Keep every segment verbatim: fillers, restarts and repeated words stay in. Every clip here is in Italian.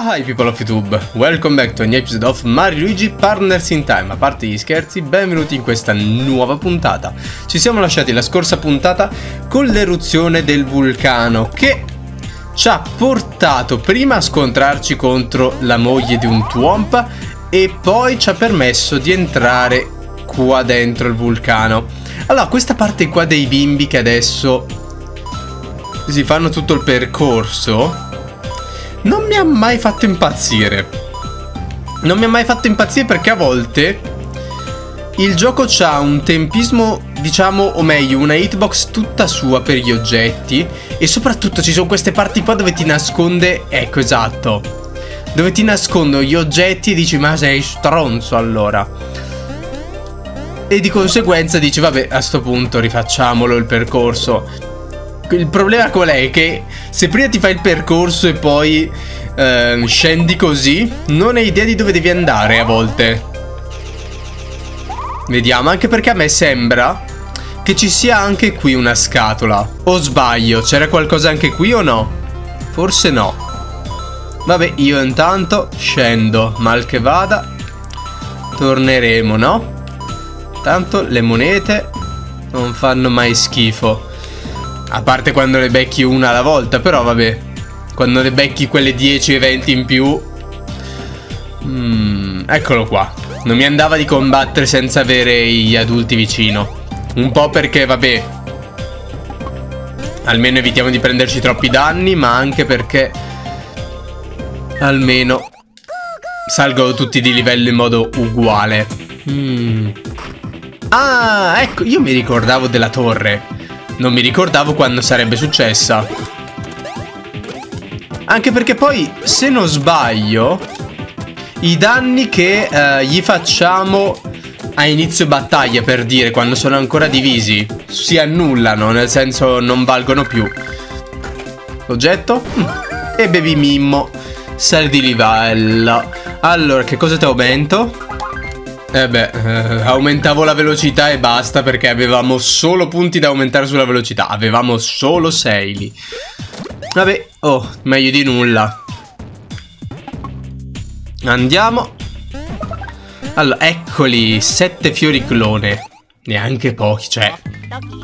Hi people of YouTube, welcome back to a new episode of Mario Luigi Partners in Time. A parte gli scherzi, benvenuti in questa nuova puntata. Ci siamo lasciati la scorsa puntata con l'eruzione del vulcano che ci ha portato prima a scontrarci contro la moglie di un Thwomp e poi ci ha permesso di entrare qua dentro il vulcano. Allora, questa parte qua dei bimbi che adesso si fanno tutto il percorso non mi ha mai fatto impazzire. Non mi ha mai fatto impazzire perché a volte il gioco c'ha un tempismo, diciamo, o meglio una hitbox tutta sua per gli oggetti. E soprattutto ci sono queste parti qua dove ti nasconde, ecco, esatto, dove ti nascondono gli oggetti e dici ma sei stronzo allora. E di conseguenza dici vabbè, a sto punto rifacciamolo il percorso. Il problema qual è? Che se prima ti fai il percorso e poi ehm, scendi così, non hai idea di dove devi andare a volte. Vediamo, anche perché a me sembra che ci sia anche qui una scatola. O sbaglio, c'era qualcosa anche qui o no? Forse no. Vabbè, io intanto scendo, mal che vada. Torneremo, no? Tanto le monete non fanno mai schifo. A parte quando ne becchi una alla volta, però vabbè. Quando ne becchi quelle dieci e venti in più. Mm, eccolo qua. Non mi andava di combattere senza avere gli adulti vicino. Un po' perché, vabbè, almeno evitiamo di prenderci troppi danni, ma anche perché almeno salgono tutti di livello in modo uguale. Mm. Ah, ecco, io mi ricordavo della torre. Non mi ricordavo quando sarebbe successa. Anche perché poi, se non sbaglio, i danni che eh, gli facciamo a inizio battaglia, per dire, quando sono ancora divisi, si annullano, nel senso non valgono più. Oggetto? E bevi Mimmo. Sal di livello. Allora, che cosa ti aumento? Eh beh, eh, aumentavo la velocità e basta, perché avevamo solo punti da aumentare sulla velocità. Avevamo solo sei lì. Vabbè, oh, meglio di nulla. Andiamo. Allora, eccoli, sette fiori clone. Neanche pochi, cioè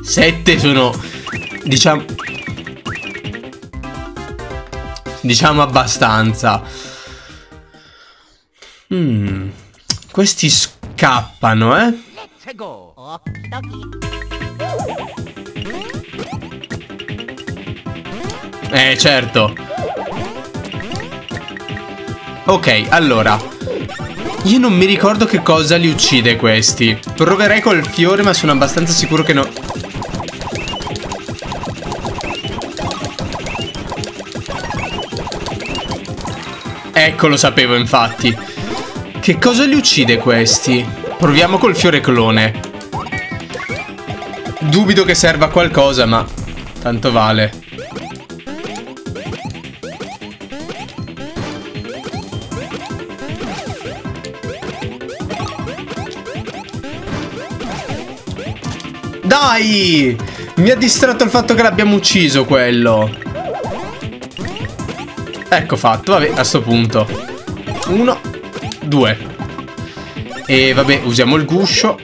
sette sono, diciamo, Diciamo abbastanza. Mmm Questi scappano, eh? Eh, certo. Ok, allora, io non mi ricordo che cosa li uccide questi. Proverei col fiore, ma sono abbastanza sicuro che no. Ecco, lo sapevo, infatti. Che cosa li uccide questi? Proviamo col fiore clone. Dubito che serva a qualcosa, ma tanto vale. Dai! Mi ha distratto il fatto che l'abbiamo ucciso quello. Ecco fatto, vabbè, a sto punto. Uno. Due. E vabbè, usiamo il guscio.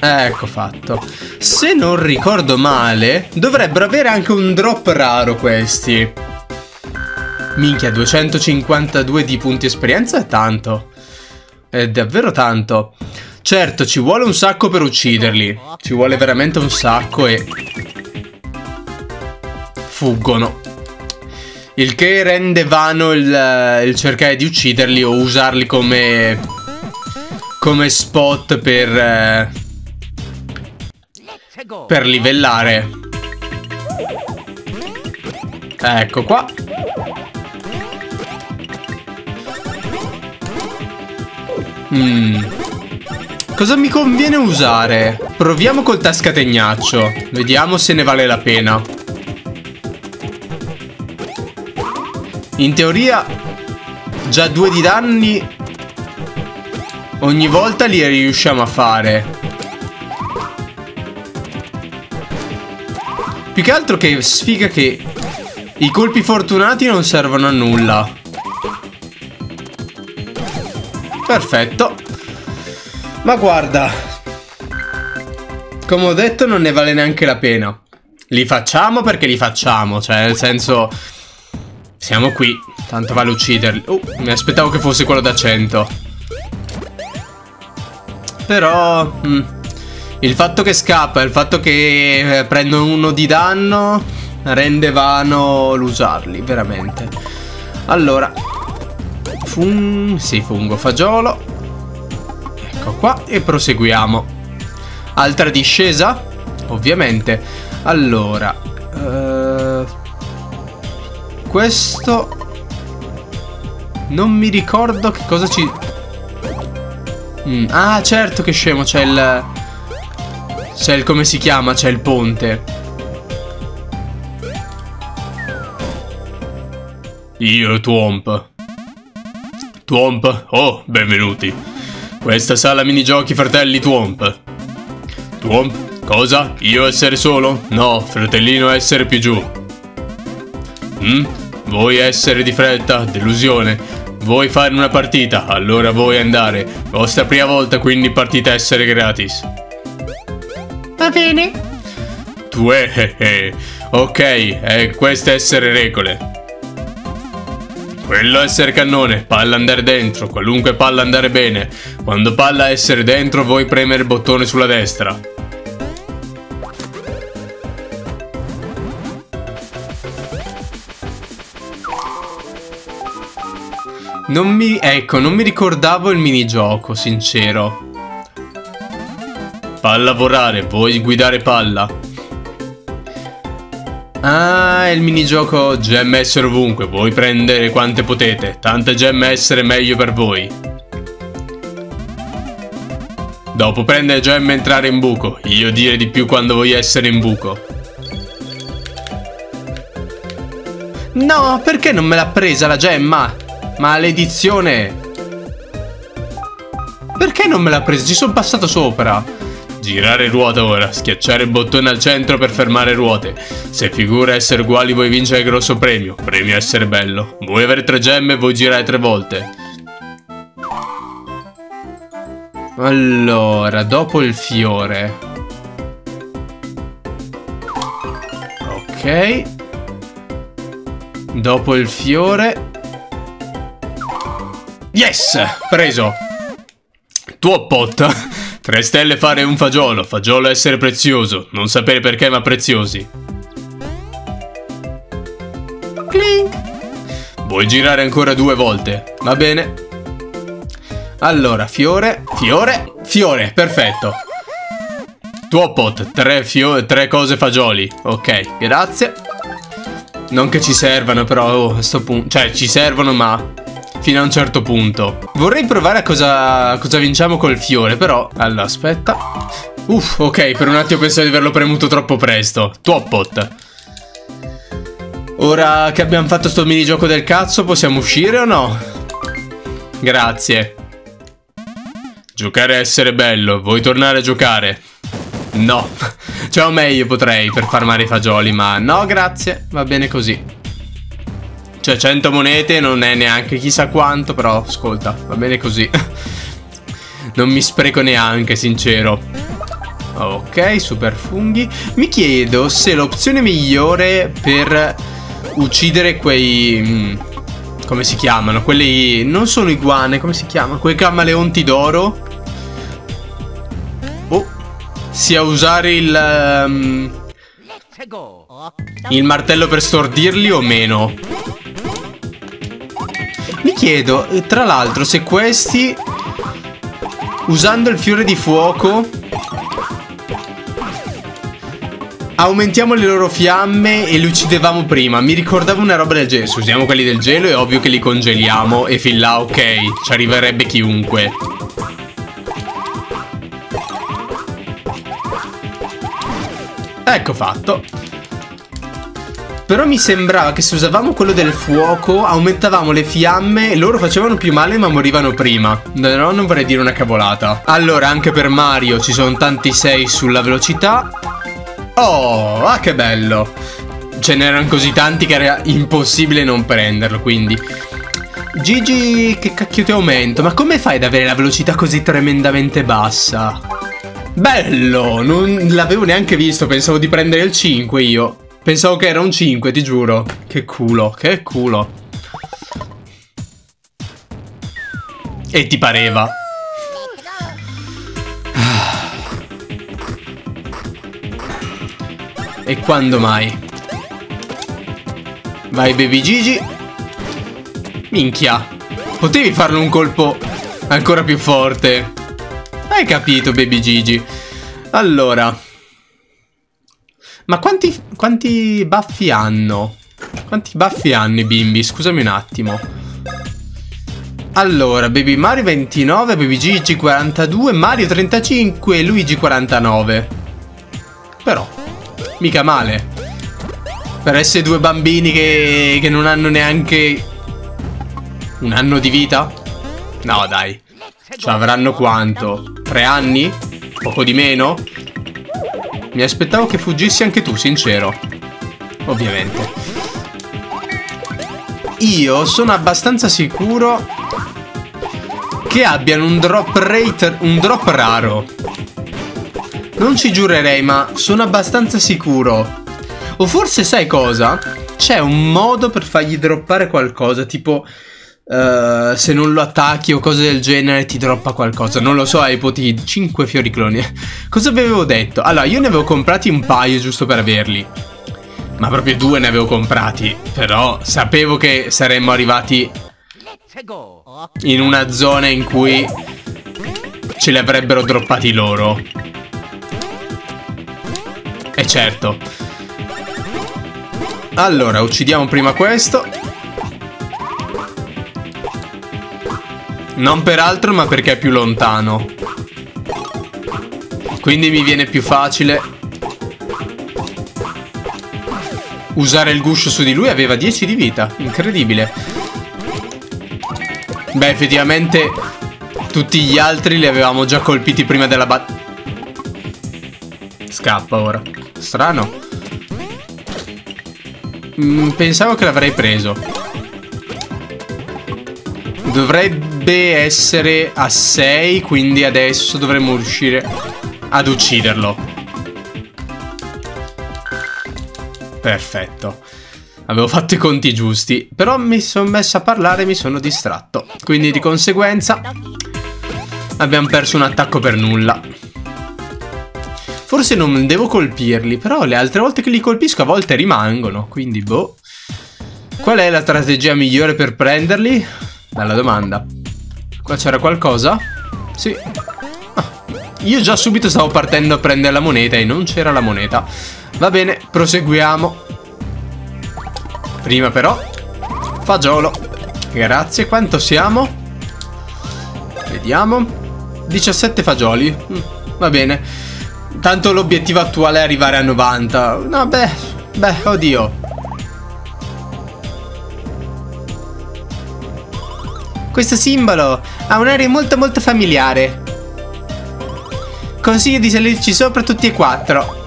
Ecco fatto. Se non ricordo male, dovrebbero avere anche un drop raro questi. Minchia, duecentocinquantadue di punti esperienza è tanto. È davvero tanto. Certo, ci vuole un sacco per ucciderli. Ci vuole veramente un sacco e fuggono. Il che rende vano il, il cercare di ucciderli o usarli come, come spot per, eh, per livellare. Ecco qua. Mm. Cosa mi conviene usare? Proviamo col tascategnaccio. Vediamo se ne vale la pena. In teoria già due di danni ogni volta li riusciamo a fare. Più che altro che sfiga che i colpi fortunati non servono a nulla. Perfetto. Ma guarda, come ho detto non ne vale neanche la pena. Li facciamo perché li facciamo, cioè nel senso, siamo qui, tanto vale ucciderli. Oh, mi aspettavo che fosse quello da cento. Però mh, il fatto che scappa, il fatto che prendo uno di danno rende vano l'usarli, veramente. Allora fun sì, fungo, fagiolo. Ecco qua e proseguiamo. Altra discesa, ovviamente. Allora, eh, questo non mi ricordo che cosa ci... Mm, ah, certo che scemo, c'è il... c'è il come si chiama, c'è il ponte. Io, Thwomp. Thwomp, oh, benvenuti. Questa sala minigiochi, fratelli Thwomp. Thwomp. Cosa? Io essere solo? No, fratellino, essere più giù. Mm? Voi essere di fretta? Delusione. Voi fare una partita? Allora voi andare. Vostra prima volta, quindi partita essere gratis. Va bene. Tu eh, eh, eh. Ok, eh, queste essere regole. Quello essere cannone, palla andare dentro, qualunque palla andare bene. Quando palla essere dentro, voi premere il bottone sulla destra. Non mi... ecco, non mi ricordavo il minigioco, sincero. Palla volare, vuoi guidare palla? Ah, è il minigioco gemme essere ovunque, vuoi prendere quante potete. Tante gemme essere meglio per voi. Dopo prendere gemme e entrare in buco. Io dire di più quando vuoi essere in buco. No, perché non me l'ha presa la gemma? Maledizione! Perché non me l'ha presa? Ci sono passato sopra. Girare ruota ora. Schiacciare il bottone al centro per fermare ruote. Se figura essere uguali vuoi vincere il grosso premio. Premio essere bello. Vuoi avere tre gemme e vuoi girare tre volte. Allora, dopo il fiore. Ok. Dopo il fiore. Yes! Preso! Tuo pot! Tre stelle fare un fagiolo. Fagiolo essere prezioso. Non sapere perché ma preziosi. Clink! Vuoi girare ancora due volte? Va bene. Allora, fiore, fiore, fiore. Perfetto. Tuo pot. Tre, tre cose fagioli. Ok, grazie. Non che ci servano però, oh, a sto punto. Cioè, ci servono ma... fino a un certo punto. Vorrei provare a cosa, cosa vinciamo col fiore, però. Allora, aspetta. Uff, ok, per un attimo pensavo di averlo premuto troppo presto. Thwompot. Ora che abbiamo fatto sto minigioco del cazzo, possiamo uscire o no? Grazie. Giocare a essere bello. Vuoi tornare a giocare? No. Cioè, o meglio, potrei per farmare i fagioli, ma no, grazie. Va bene così. Cioè, cento monete non è neanche chissà quanto, però ascolta, va bene così. Non mi spreco neanche, sincero. Ok, super funghi. Mi chiedo se l'opzione migliore per uccidere quei... Mh, come si chiamano? Quelli... non sono iguane, come si chiama? Quei camaleonti d'oro. Oh, sia usare il... Um, il martello per stordirli o meno. Mi chiedo, tra l'altro, se questi, usando il fiore di fuoco, aumentiamo le loro fiamme e li uccidevamo prima. Mi ricordavo una roba del genere. Se usiamo quelli del gelo è ovvio che li congeliamo e fin là, ok, ci arriverebbe chiunque. Ecco fatto. Però mi sembrava che se usavamo quello del fuoco aumentavamo le fiamme e loro facevano più male ma morivano prima. No, non vorrei dire una cavolata. Allora, anche per Mario ci sono tanti sei sulla velocità. Oh, ah, che bello. Ce n'erano così tanti che era impossibile non prenderlo, quindi. Gigi, che cacchio ti aumento? Ma come fai ad avere la velocità così tremendamente bassa? Bello, non l'avevo neanche visto, pensavo di prendere il cinque io. Pensavo che era un cinque, ti giuro. Che culo, che culo. E ti pareva. E quando mai? Vai, baby Gigi. Minchia. Potevi farlo un colpo ancora più forte. Hai capito, baby Gigi. Allora. Ma quanti, quanti baffi hanno? Quanti baffi hanno i bimbi? Scusami un attimo. Allora, baby Mario ventinove, baby Gigi quarantadue, Mario trentacinque, Luigi quarantanove. Però mica male per essere due bambini che, che non hanno neanche un anno di vita. No dai, ci avranno quanto? Tre anni? Poco di meno? Mi aspettavo che fuggissi anche tu, sincero. Ovviamente. Io sono abbastanza sicuro che abbiano un drop rate, un drop raro. Non ci giurerei, ma sono abbastanza sicuro. O forse sai cosa? C'è un modo per fargli droppare qualcosa, tipo uh, se non lo attacchi o cose del genere ti droppa qualcosa. Non lo so, hai ipotizzato. cinque fiori cloni. Cosa vi avevo detto? Allora, io ne avevo comprati un paio giusto per averli. Ma proprio due ne avevo comprati. Però sapevo che saremmo arrivati in una zona in cui ce li avrebbero droppati loro. Eh certo. Allora, uccidiamo prima questo. Non per altro, ma perché è più lontano. Quindi mi viene più facile usare il guscio su di lui. Aveva dieci di vita. Incredibile. Beh, effettivamente tutti gli altri li avevamo già colpiti prima della battaglia. Scappa ora. Strano. Mm, pensavo che l'avrei preso. Dovrebbe essere a sei, quindi adesso dovremmo riuscire ad ucciderlo. Perfetto. Avevo fatto i conti giusti, però mi sono messo a parlare e mi sono distratto. Quindi di conseguenza abbiamo perso un attacco per nulla. Forse non devo colpirli, però le altre volte che li colpisco a volte rimangono, quindi boh. Qual è la strategia migliore per prenderli? Bella domanda. Qua c'era qualcosa? Sì. Ah, io già subito stavo partendo a prendere la moneta e non c'era la moneta. Va bene, proseguiamo. Prima però, fagiolo. Grazie, quanto siamo? Vediamo. diciassette fagioli. Va bene. Tanto l'obiettivo attuale è arrivare a novanta. No, beh, beh, oddio. Questo simbolo ha un aria molto molto familiare. Consiglio di salirci sopra tutti e quattro.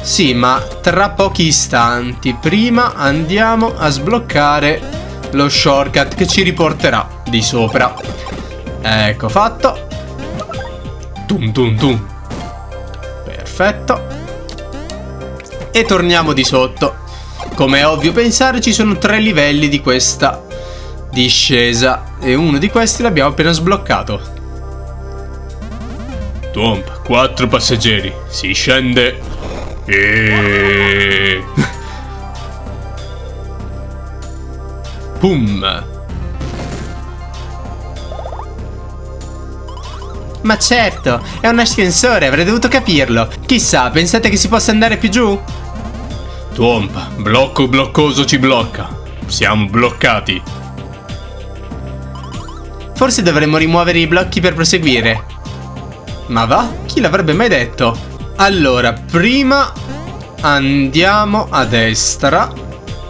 Sì, ma tra pochi istanti. Prima andiamo a sbloccare lo shortcut che ci riporterà di sopra. Ecco fatto. Tum tum tum. Perfetto. E torniamo di sotto. Come è ovvio pensare, ci sono tre livelli di questa discesa e uno di questi l'abbiamo appena sbloccato. Thwomp, quattro passeggeri. Si scende e... Pum. Ma certo, è un ascensore, avrei dovuto capirlo. Chissà, pensate che si possa andare più giù? Thwomp, blocco bloccoso ci blocca. Siamo bloccati. Forse dovremmo rimuovere i blocchi per proseguire. Ma va? Chi l'avrebbe mai detto? Allora, prima andiamo a destra,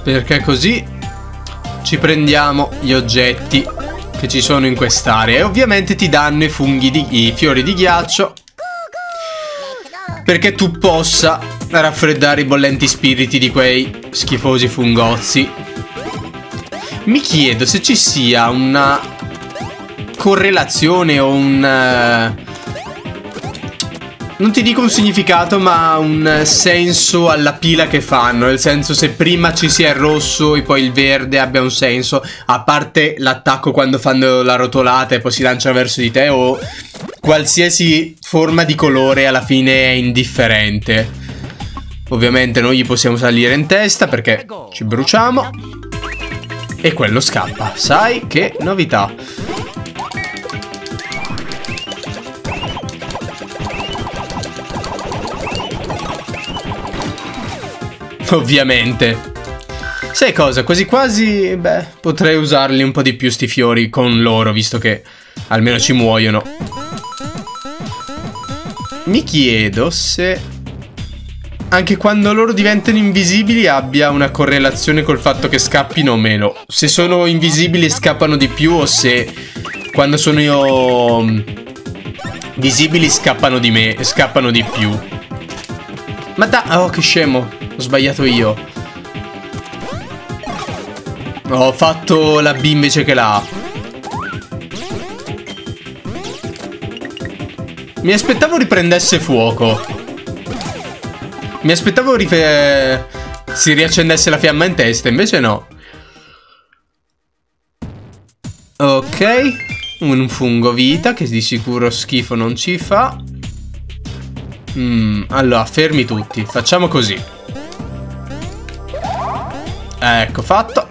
perché così ci prendiamo gli oggetti che ci sono in quest'area e ovviamente ti danno i funghi di i fiori di ghiaccio perché tu possa raffreddare i bollenti spiriti di quei schifosi fungozzi. Mi chiedo se ci sia una correlazione o un... non ti dico un significato, ma un senso alla pila che fanno. Nel senso, se prima ci sia il rosso e poi il verde abbia un senso. A parte l'attacco quando fanno la rotolata e poi si lanciano verso di te, o qualsiasi forma di colore alla fine è indifferente. Ovviamente noi gli possiamo salire in testa perché ci bruciamo. E quello scappa. Sai che novità. Ovviamente. Sai cosa? Quasi quasi, beh, potrei usarli un po' di più sti fiori con loro, visto che almeno ci muoiono. Mi chiedo se anche quando loro diventano invisibili abbia una correlazione col fatto che scappino o meno. Se sono invisibili scappano di più, o se quando sono io visibili scappano di me, scappano di più. Ma da... oh, che scemo. Ho sbagliato io. Ho fatto la B invece che la A. Mi aspettavo riprendesse fuoco. Mi aspettavo rife... si riaccendesse la fiamma in testa, invece no. Ok. Un fungo vita che di sicuro schifo non ci fa. Mm, allora, fermi tutti. Facciamo così. Ecco fatto.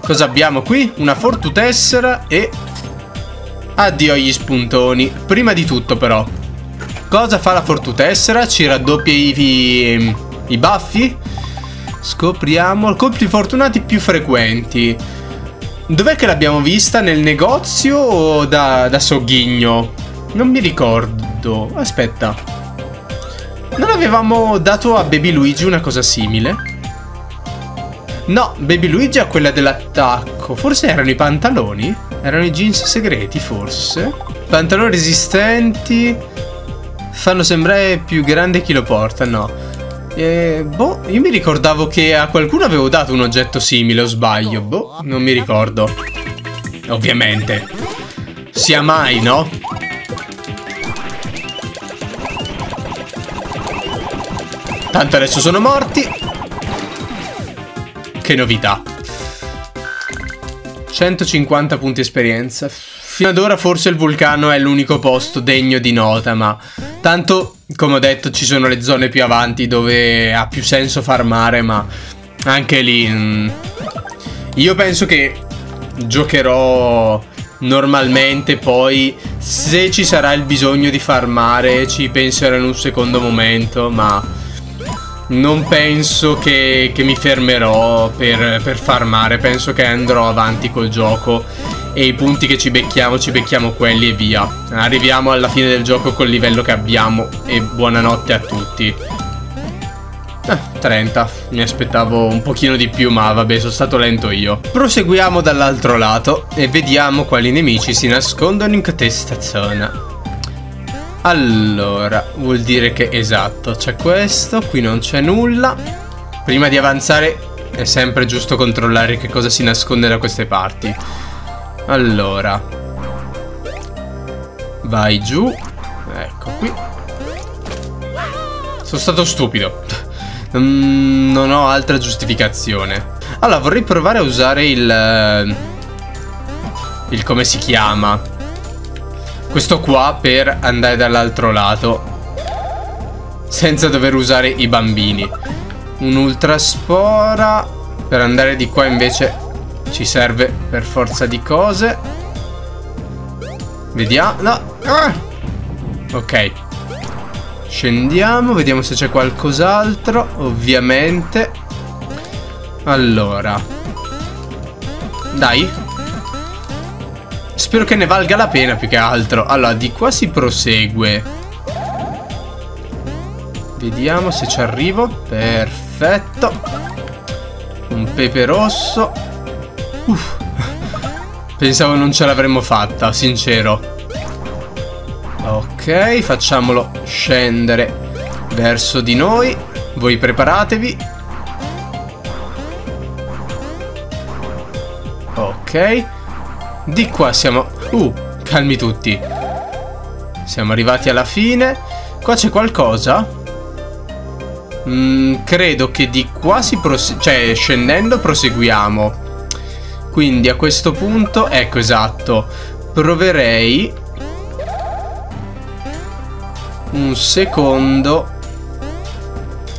Cosa abbiamo qui? Una fortutessera e... addio agli spuntoni. Prima di tutto però, cosa fa la fortutessera? Ci raddoppia i, i, i baffi? Scopriamo. Colpi fortunati più frequenti. Dov'è che l'abbiamo vista? Nel negozio o da, da Sogghigno? Non mi ricordo. Aspetta, non avevamo dato a Baby Luigi una cosa simile? No, Baby Luigi ha quella dell'attacco. Forse erano i pantaloni? Erano i jeans segreti, forse? Pantaloni resistenti. Fanno sembrare più grande chi lo porta, no? E, boh, io mi ricordavo che a qualcuno avevo dato un oggetto simile, o sbaglio? Boh, non mi ricordo. Ovviamente. Sia mai, no? Tanto adesso sono morti. Che novità. centocinquanta punti esperienza. Fino ad ora forse il vulcano è l'unico posto degno di nota, ma tanto, come ho detto, ci sono le zone più avanti dove ha più senso farmare, ma anche lì mh, io penso che giocherò normalmente. Poi se ci sarà il bisogno di farmare ci penserò in un secondo momento, ma non penso che, che mi fermerò per, per farmare. Penso che andrò avanti col gioco e i punti che ci becchiamo ci becchiamo quelli e via. Arriviamo alla fine del gioco col livello che abbiamo e buonanotte a tutti. eh, trenta, mi aspettavo un pochino di più, ma vabbè, sono stato lento io. Proseguiamo dall'altro lato e vediamo quali nemici si nascondono in questa zona. Allora, vuol dire che, esatto, c'è questo, qui non c'è nulla. Prima di avanzare è sempre giusto controllare che cosa si nasconde da queste parti. Allora, vai giù, ecco qui. Sono stato stupido. Non ho altra giustificazione. Allora, vorrei provare a usare il... il come si chiama... questo qua per andare dall'altro lato senza dover usare i bambini. Un'ultraspora. Per andare di qua invece ci serve per forza di cose. Vediamo. No. Ah! Ok. Scendiamo, vediamo se c'è qualcos'altro. Ovviamente. Allora, dai. Spero che ne valga la pena, più che altro. Allora, di qua si prosegue. Vediamo se ci arrivo. Perfetto. Un pepe rosso. Uff. Pensavo non ce l'avremmo fatta, sincero. Ok, facciamolo scendere verso di noi. Voi preparatevi. Ok. Di qua siamo... Uh, calmi tutti. Siamo arrivati alla fine. Qua c'è qualcosa? Mm, credo che di qua si prosegue... Cioè, scendendo proseguiamo. Quindi a questo punto... Ecco, esatto. Proverei... Un secondo...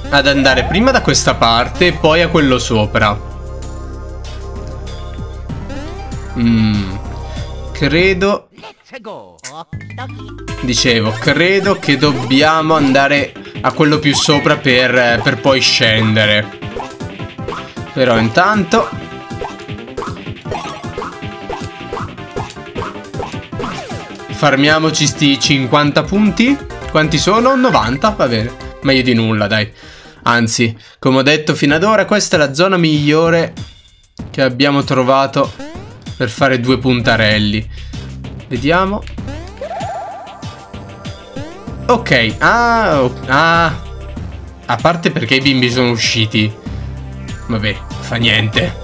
Ad andare prima da questa parte e poi a quello sopra. Mm, credo... Dicevo, credo che dobbiamo andare a quello più sopra per, per poi scendere. Però intanto... Farmiamoci sti cinquanta punti. Quanti sono? novanta, va bene. Meglio di nulla, dai. Anzi, come ho detto fino ad ora, questa è la zona migliore che abbiamo trovato per fare due puntarelli. Vediamo. Ok, ah, oh, ah. A parte perché i bimbi sono usciti. Vabbè, fa niente.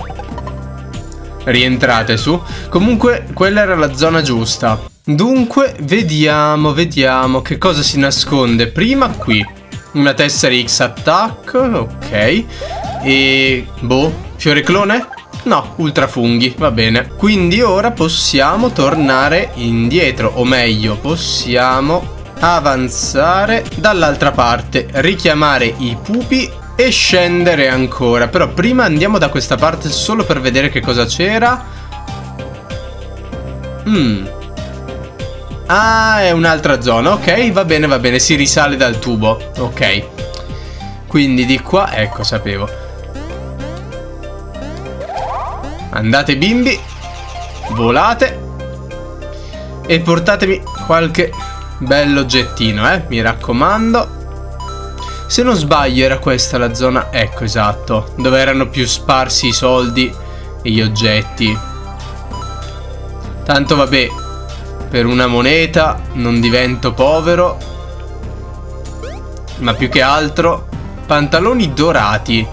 Rientrate su. Comunque, quella era la zona giusta. Dunque, vediamo, vediamo che cosa si nasconde. Prima qui. Una tessera X attack. Ok. E... boh, fiore clone? No, ultrafunghi, va bene. Quindi ora possiamo tornare indietro. O meglio, possiamo avanzare dall'altra parte, richiamare i pupi e scendere ancora. Però prima andiamo da questa parte solo per vedere che cosa c'era. mm. Ah, è un'altra zona. Ok, va bene, va bene. Si risale dal tubo. Ok. Quindi di qua, ecco, sapevo. Andate bimbi, volate e portatemi qualche bell'oggettino, eh, mi raccomando. Se non sbaglio era questa la zona, ecco, esatto, dove erano più sparsi i soldi e gli oggetti. Tanto vabbè, per una moneta non divento povero. Ma più che altro pantaloni dorati.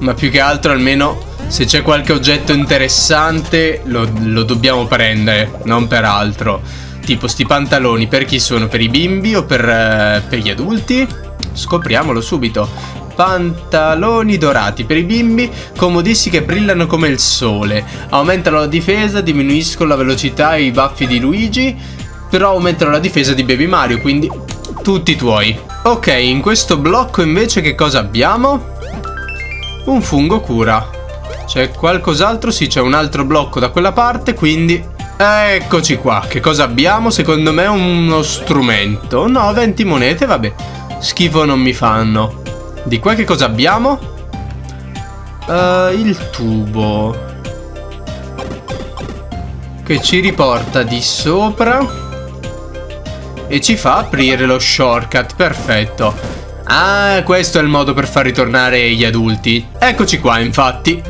Ma più che altro almeno se c'è qualche oggetto interessante lo, lo dobbiamo prendere, non per altro. Tipo sti pantaloni per chi sono? Per i bimbi o per, eh, per gli adulti? Scopriamolo subito. Pantaloni dorati per i bimbi, comodissimi che brillano come il sole. Aumentano la difesa, diminuiscono la velocità e i baffi di Luigi. Però aumentano la difesa di Baby Mario, quindi tutti tuoi. Ok, in questo blocco invece che cosa abbiamo? Un fungo cura. C'è qualcos'altro? Sì, c'è un altro blocco da quella parte, quindi... Eccoci qua, che cosa abbiamo? Secondo me uno strumento. No, venti monete, vabbè. Schifo non mi fanno. Di qua che cosa abbiamo? Uh, il tubo, che ci riporta di sopra e ci fa aprire lo shortcut, perfetto. Ah, questo è il modo per far ritornare gli adulti. Eccoci qua, infatti.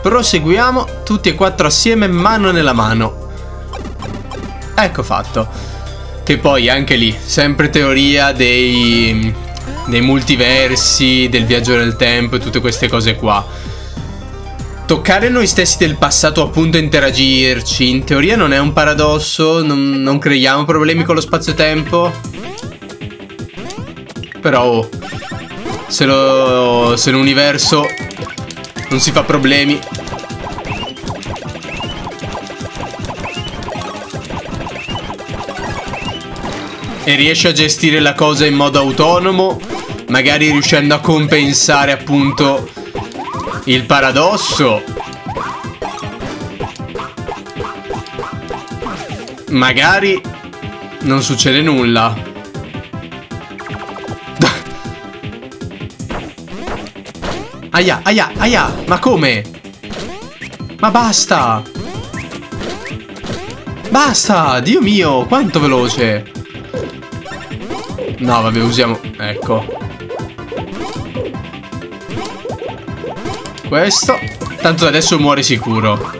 Proseguiamo tutti e quattro assieme, mano nella mano. Ecco fatto. Che poi anche lì, sempre teoria dei, dei multiversi, del viaggio nel tempo e tutte queste cose qua. Toccare noi stessi del passato, appunto, interagirci, in teoria non è un paradosso, non, non creiamo problemi con lo spazio-tempo. Però oh, se, lo, se l'universo... non si fa problemi. E riesce a gestire la cosa in modo autonomo, magari riuscendo a compensare appunto il paradosso. Magari non succede nulla. Aia, aia, aia, ma come? Ma basta! Basta, Dio mio, quanto veloce! No, vabbè, usiamo... ecco. Questo. Tanto adesso muore sicuro.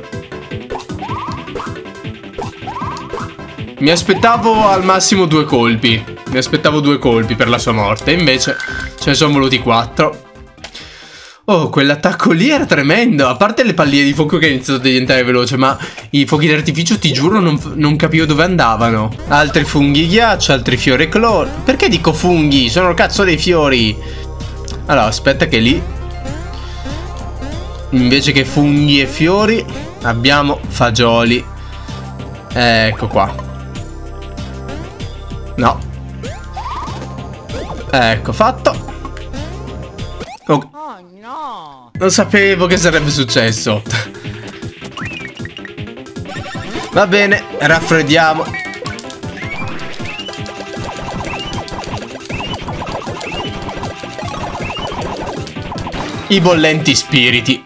Mi aspettavo al massimo due colpi. Mi aspettavo due colpi per la sua morte, invece ce ne sono voluti quattro. Oh, quell'attacco lì era tremendo. A parte le palline di fuoco che ha iniziato a diventare veloce, ma i fuochi d'artificio, ti giuro, non, non capivo dove andavano. Altri funghi ghiaccio, altri fiori clone. Perché dico funghi? Sono cazzo dei fiori. Allora, aspetta che lì, invece che funghi e fiori, abbiamo fagioli. Ecco qua. No. Ecco, fatto. Oh. Non sapevo che sarebbe successo. Va bene, raffreddiamo. I bollenti spiriti.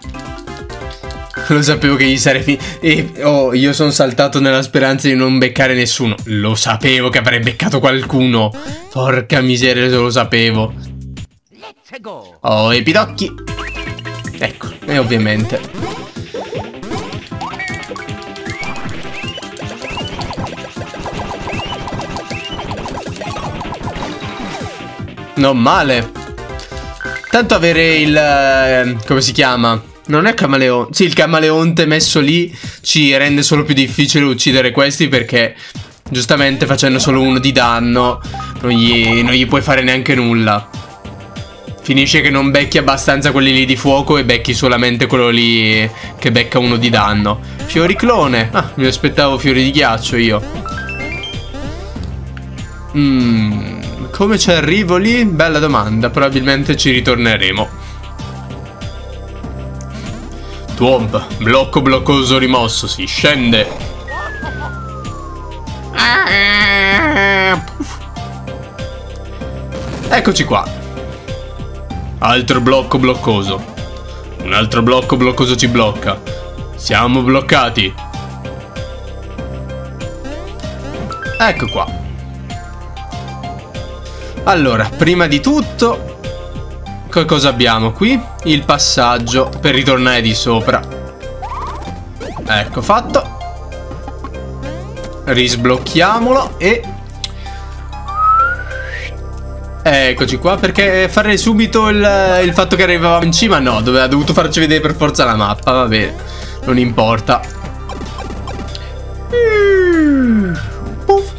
Lo sapevo che gli sarei finito. E oh, io sono saltato nella speranza di non beccare nessuno. Lo sapevo che avrei beccato qualcuno. Porca miseria, lo sapevo. Oh, i pidocchi. Ecco, e ovviamente non male. Tanto avere il... Eh, come si chiama? Non è camaleonte. Sì, il camaleonte messo lì ci rende solo più difficile uccidere questi, perché giustamente facendo solo uno di danno non gli, non gli puoi fare neanche nulla. Finisce che non becchi abbastanza quelli lì di fuoco e becchi solamente quello lì che becca uno di danno. Fiori clone. Ah, mi aspettavo fiori di ghiaccio io. Mm, come ci arrivo lì? Bella domanda. Probabilmente ci ritorneremo. Thwomp. Blocco bloccoso rimosso. Si scende. Eccoci qua. Altro blocco bloccoso. Un altro blocco bloccoso ci blocca. Siamo bloccati. Ecco qua. Allora, prima di tutto, che cosa abbiamo qui? Il passaggio per ritornare di sopra. Ecco, fatto. Risblocchiamolo e... eccoci qua, perché fare subito il, il fatto che arrivavamo in cima, no, doveva dovuto farci vedere per forza la mappa, va bene, non importa. Puff.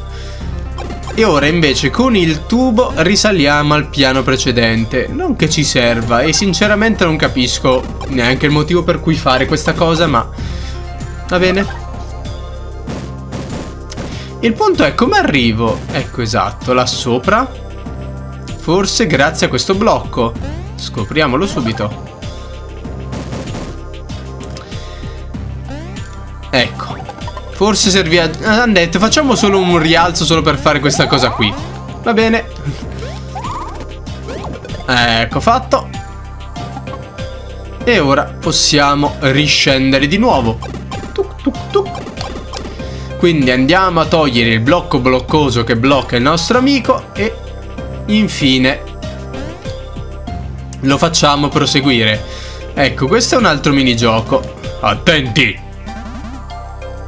E ora invece con il tubo risaliamo al piano precedente, non che ci serva, e sinceramente non capisco neanche il motivo per cui fare questa cosa, ma va bene. Il punto è come arrivo, ecco esatto, là sopra. Forse grazie a questo blocco. Scopriamolo subito. Ecco. Forse serviva... hanno detto facciamo solo un rialzo solo per fare questa cosa qui. Va bene. Ecco fatto. E ora possiamo riscendere di nuovo. Tuc, tuc, tuc. Quindi andiamo a togliere il blocco bloccoso che blocca il nostro amico e... infine lo facciamo proseguire. Ecco, questo è un altro minigioco. Attenti!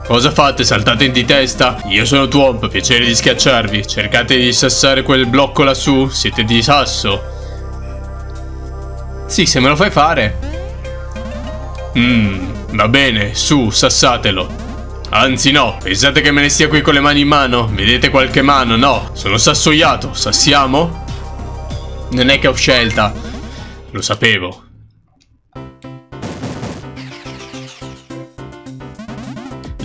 Cosa fate? Saltate di testa? Io sono Thwomp, piacere di schiacciarvi. Cercate di sassare quel blocco lassù. Siete di sasso. Sì, se me lo fai fare. Mmm, va bene, su, sassatelo. Anzi no, pensate che me ne stia qui con le mani in mano? Vedete qualche mano? No, sono sassoiato, sassiamo? Non è che ho scelta, lo sapevo.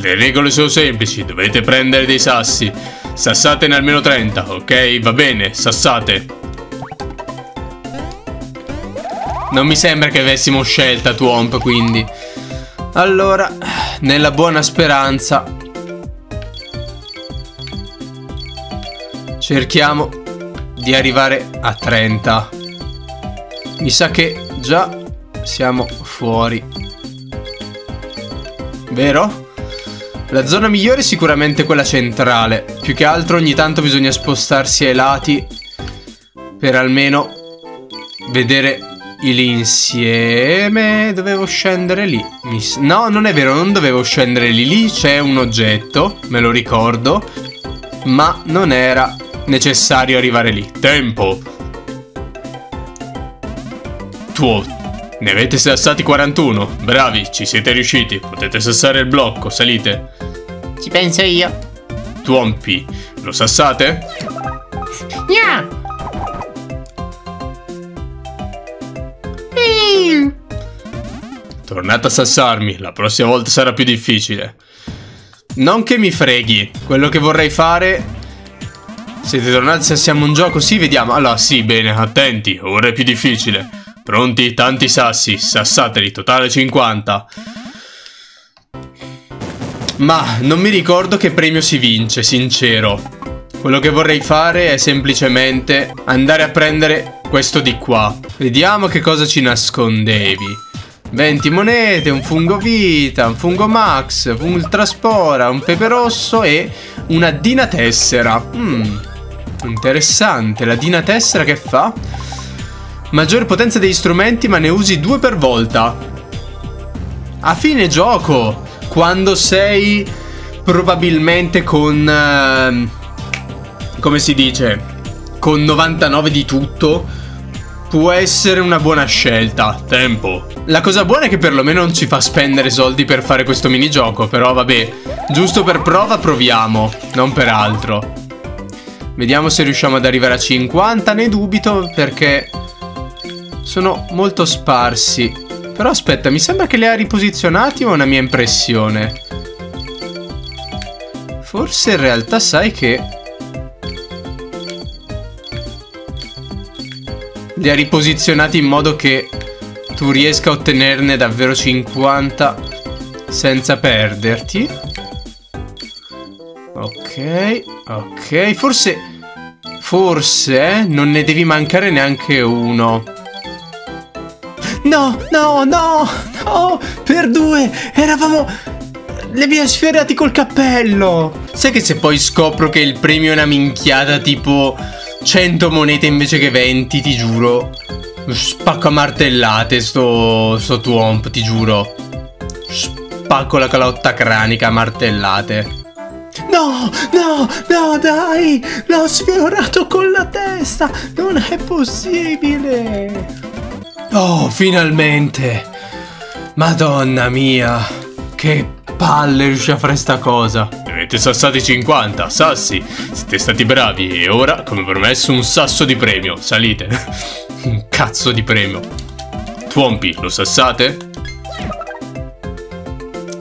Le regole sono semplici, dovete prendere dei sassi. Sassatene almeno trenta, ok? Va bene, sassate. Non mi sembra che avessimo scelta Thwomp, quindi. Allora, nella buona speranza, cerchiamo di arrivare a trenta. Mi sa che già siamo fuori. Vero? La zona migliore è sicuramente quella centrale. Più che altro ogni tanto bisogna spostarsi ai lati per almeno vedere... l'insieme. Dovevo scendere lì. No, non è vero, non dovevo scendere lì. Lì c'è un oggetto, me lo ricordo, ma non era necessario arrivare lì. Tempo! Tuo. Ne avete sassati quarantuno. Bravi, ci siete riusciti. Potete sassare il blocco, salite. Ci penso io. Thwomp, lo sassate? Gna! Mm. Tornate a sassarmi, la prossima volta sarà più difficile. Non che mi freghi, quello che vorrei fare... Siete tornati, sassiamo un gioco? Sì, vediamo. Allora, sì, bene, attenti, ora è più difficile. Pronti? Tanti sassi, sassateli, totale cinquanta. Ma non mi ricordo che premio si vince, sincero. Quello che vorrei fare è semplicemente andare a prendere questo di qua. Vediamo che cosa ci nascondevi. venti monete, un fungo vita, un fungo max, un ultraspora, un pepe rosso e una dinatessera. Mm, interessante, la dinatessera che fa? Maggiore potenza degli strumenti, ma ne usi due per volta. A fine gioco, quando sei probabilmente con eh, come si dice, con novantanove di tutto, può essere una buona scelta. Tempo. La cosa buona è che perlomeno non ci fa spendere soldi per fare questo minigioco. Però vabbè, giusto per prova proviamo, non per altro. Vediamo se riusciamo ad arrivare a cinquanta. Ne dubito perché sono molto sparsi. Però aspetta, mi sembra che li ha riposizionati o è una mia impressione? Forse in realtà sai che... Li ha riposizionati in modo che tu riesca a ottenerne davvero cinquanta senza perderti. Ok, ok, forse... Forse eh, non ne devi mancare neanche uno. No, no, no, no, per due, eravamo... Li abbiamo sfiorati col cappello. Sai che se poi scopro che il premio è una minchiata tipo cento monete invece che venti, ti giuro, spacco a martellate sto, sto Thwomp, ti giuro. Spacco la calotta cranica a martellate. No, no, no, dai, l'ho sfiorato con la testa, non è possibile. Oh, finalmente! Madonna mia! Che palle riuscì a fare sta cosa! Ne avete sassati cinquanta, sassi! Siete stati bravi e ora, come promesso, un sasso di premio! Salite! Un cazzo di premio! Thwomp, lo sassate?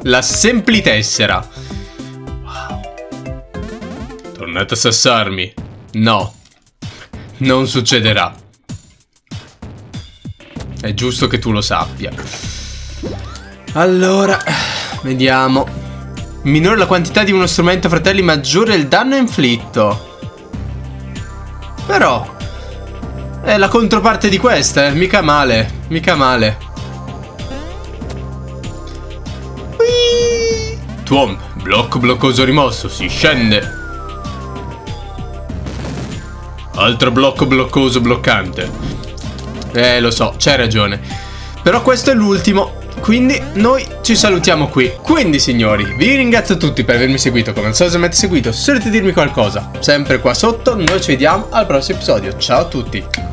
La semplitessera! Wow! Tornate a sassarmi! No! Non succederà! È giusto che tu lo sappia. Allora, vediamo. Minore la quantità di uno strumento, fratelli, maggiore il danno inflitto. Però è la controparte di questa, eh. Mica male, mica male. Whee! Thwomp, blocco bloccoso rimosso, si scende. Altro blocco bloccoso bloccante. Eh, lo so, c'hai ragione. Però questo è l'ultimo, quindi noi ci salutiamo qui. Quindi signori, vi ringrazio tutti per avermi seguito. Come al solito, se mi avete seguito, se volete dirmi qualcosa, sempre qua sotto. Noi ci vediamo al prossimo episodio. Ciao a tutti.